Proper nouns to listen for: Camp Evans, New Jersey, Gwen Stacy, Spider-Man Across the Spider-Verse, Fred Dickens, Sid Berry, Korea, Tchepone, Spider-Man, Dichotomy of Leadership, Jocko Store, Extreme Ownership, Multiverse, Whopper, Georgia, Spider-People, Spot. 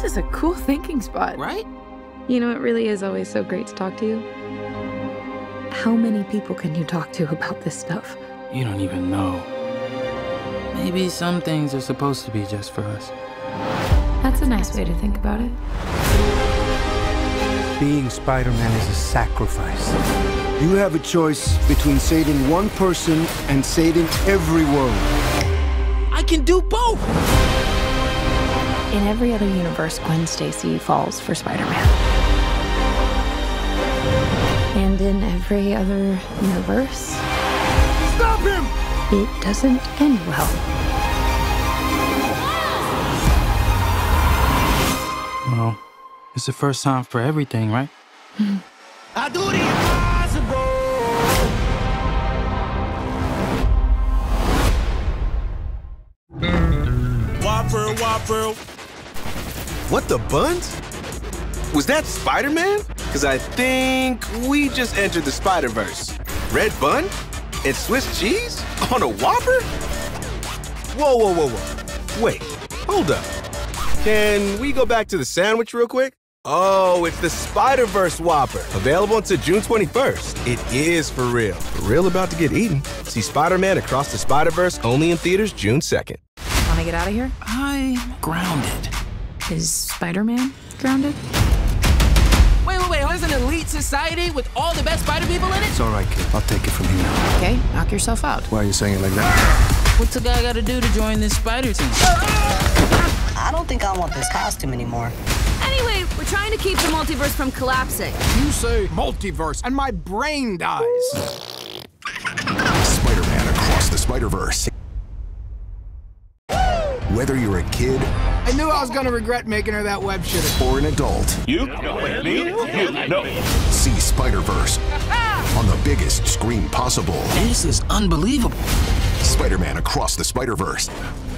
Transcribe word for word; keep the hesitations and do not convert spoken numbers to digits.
This is a cool thinking spot. Right? You know, it really is always so great to talk to you. How many people can you talk to about this stuff? You don't even know. Maybe some things are supposed to be just for us. That's a nice way to think about it. Being Spider-Man is a sacrifice. You have a choice between saving one person and saving every world. I can do both! In every other universe, Gwen Stacy falls for Spider-Man. And in every other universe... Stop him! It doesn't end well. Well, it's the first time for everything, right? I do the impossible! Whopper, Whopper. What the buns? Was that Spider-Man? Because I think we just entered the Spider-Verse. Red bun? And Swiss cheese? On a Whopper? Whoa, whoa, whoa, whoa. Wait, hold up. Can we go back to the sandwich real quick? Oh, it's the Spider-Verse Whopper. Available until June twenty-first. It is for real. For real about to get eaten. See Spider-Man Across the Spider-Verse only in theaters June second. Want to get out of here? I'm grounded. Is Spider-Man grounded? Wait, wait, wait, there's an elite society with all the best Spider-People in it? It's all right, kid. I'll take it from here. Okay, knock yourself out. Why are you saying it like that? What's a guy got to do to join this spider team? I don't think I want this costume anymore. Anyway, we're trying to keep the multiverse from collapsing. You say multiverse, and my brain dies. Spider-Man Across the Spider-Verse. Whether you're a kid... I knew I was gonna regret making her that web shooter. ...or an adult... You? No, wait, me? You? No. See Spider-Verse on the biggest screen possible. This is unbelievable. Spider-Man Across the Spider-Verse.